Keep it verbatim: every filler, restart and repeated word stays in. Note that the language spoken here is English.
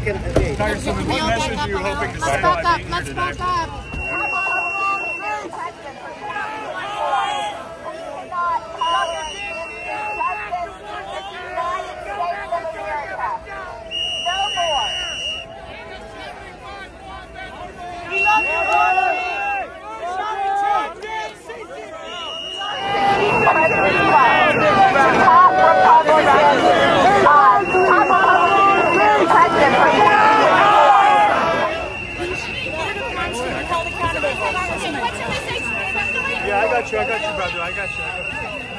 can evade. Tiresome, what message are you hoping to send by being here today? Let's back up. Let's back up. Yeah, I got you, I got you, brother, I got you, I got you.